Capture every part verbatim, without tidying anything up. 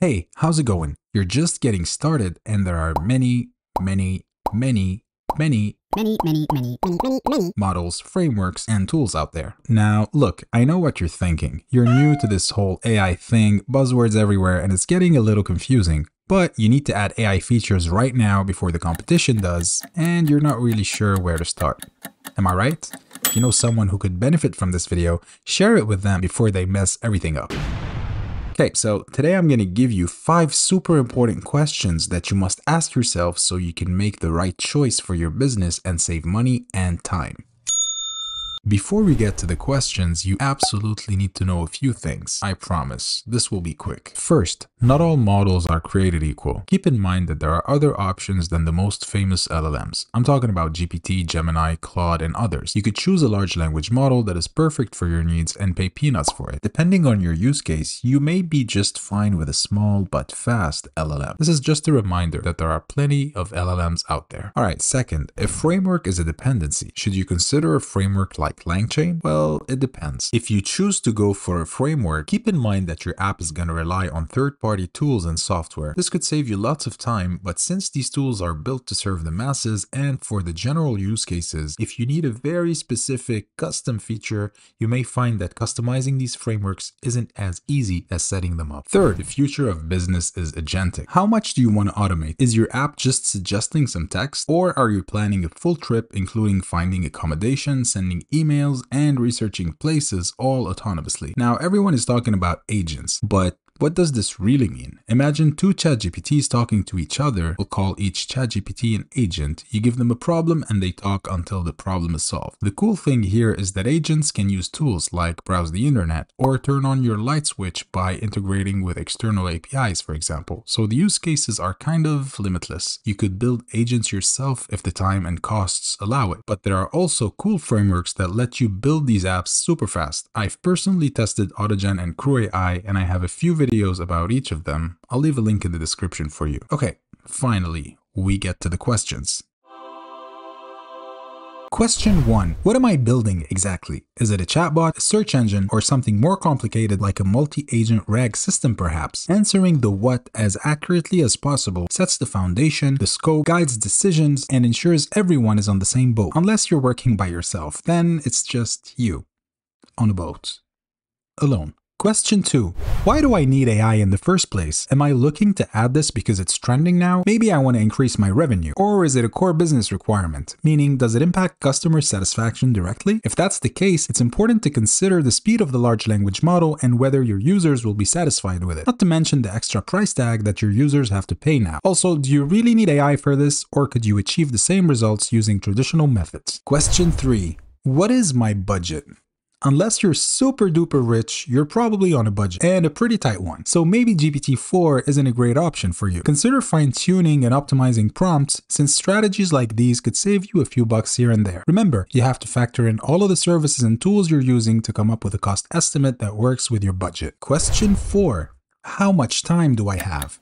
Hey, how's it going? You're just getting started and there are many, many, many, many, many, many, many, many, many, many models, frameworks, and tools out there. Now, look, I know what you're thinking. You're new to this whole A I thing, buzzwords everywhere, and it's getting a little confusing. But you need to add A I features right now before the competition does, and you're not really sure where to start. Am I right? If you know someone who could benefit from this video, share it with them before they mess everything up. Okay, so today I'm going to give you five super important questions that you must ask yourself so you can make the right choice for your business and save money and time. Before we get to the questions, you absolutely need to know a few things. I promise, this will be quick. First, not all models are created equal. Keep in mind that there are other options than the most famous L L Ms. I'm talking about G P T, Gemini, Claude, and others. You could choose a large language model that is perfect for your needs and pay peanuts for it. Depending on your use case, you may be just fine with a small but fast L L M. This is just a reminder that there are plenty of L L Ms out there. Alright, second, a framework is a dependency. Should you consider a framework like LangChain? Well, it depends. If you choose to go for a framework, keep in mind that your app is going to rely on third-party tools and software. This could save you lots of time, but since these tools are built to serve the masses and for the general use cases, if you need a very specific custom feature, you may find that customizing these frameworks isn't as easy as setting them up. Third, the future of business is agentic. How much do you want to automate? Is your app just suggesting some text, or are you planning a full trip including finding accommodation, sending emails, emails, and researching places all autonomously? Now, everyone is talking about agents, but what does this really mean? Imagine two ChatGPTs talking to each other. We'll call each ChatGPT an agent. You give them a problem and they talk until the problem is solved. The cool thing here is that agents can use tools like browse the internet or turn on your light switch by integrating with external A P Is, for example. So the use cases are kind of limitless. You could build agents yourself if the time and costs allow it. But there are also cool frameworks that let you build these apps super fast. I've personally tested AutoGen and CrewAI, and I have a few videos videos about each of them. I'll leave a link in the description for you. Okay, finally, we get to the questions. Question one. What am I building exactly? Is it a chatbot, a search engine, or something more complicated like a multi-agent RAG system perhaps? Answering the what as accurately as possible sets the foundation, the scope, guides decisions, and ensures everyone is on the same boat. Unless you're working by yourself, then it's just you on a boat, alone. Question two. Why do I need A I in the first place? Am I looking to add this because it's trending now? Maybe I want to increase my revenue. Or is it a core business requirement? Meaning, does it impact customer satisfaction directly? If that's the case, it's important to consider the speed of the large language model and whether your users will be satisfied with it. Not to mention the extra price tag that your users have to pay now. Also, do you really need A I for this, or could you achieve the same results using traditional methods? Question three. What is my budget? Unless you're super duper rich, you're probably on a budget, and a pretty tight one. So maybe G P T four isn't a great option for you. Consider fine-tuning and optimizing prompts, since strategies like these could save you a few bucks here and there. Remember, you have to factor in all of the services and tools you're using to come up with a cost estimate that works with your budget. Question four. How much time do I have?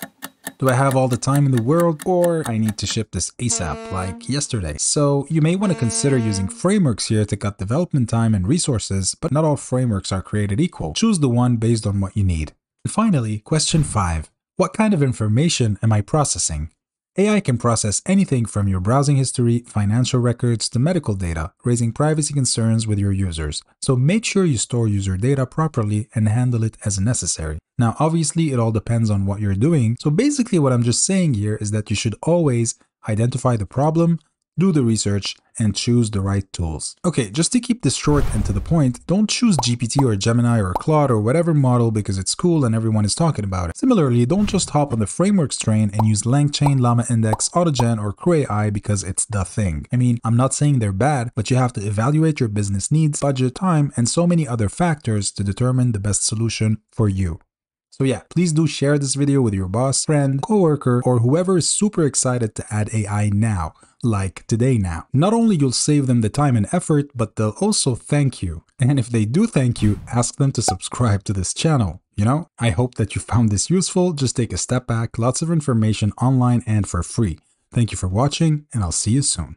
Do I have all the time in the world, or I need to ship this ASAP like yesterday? So you may want to consider using frameworks here to cut development time and resources, but not all frameworks are created equal. Choose the one based on what you need. And finally, question five. What kind of information am I processing? A I can process anything from your browsing history, financial records, to medical data, raising privacy concerns with your users. So make sure you store user data properly and handle it as necessary. Now, obviously, it all depends on what you're doing. So basically, what I'm just saying here is that you should always identify the problem, do the research, and choose the right tools. Okay, just to keep this short and to the point, don't choose G P T or Gemini or Claude or whatever model because it's cool and everyone is talking about it. Similarly, don't just hop on the frameworks train and use LangChain, LlamaIndex, AutoGen, or CrewAI because it's the thing. I mean, I'm not saying they're bad, but you have to evaluate your business needs, budget, time, and so many other factors to determine the best solution for you. So yeah, please do share this video with your boss, friend, coworker, or whoever is super excited to add A I now, like today now. Not only you'll save them the time and effort, but they'll also thank you. And if they do thank you, ask them to subscribe to this channel. You know, I hope that you found this useful. Just take a step back, lots of information online and for free. Thank you for watching, and I'll see you soon.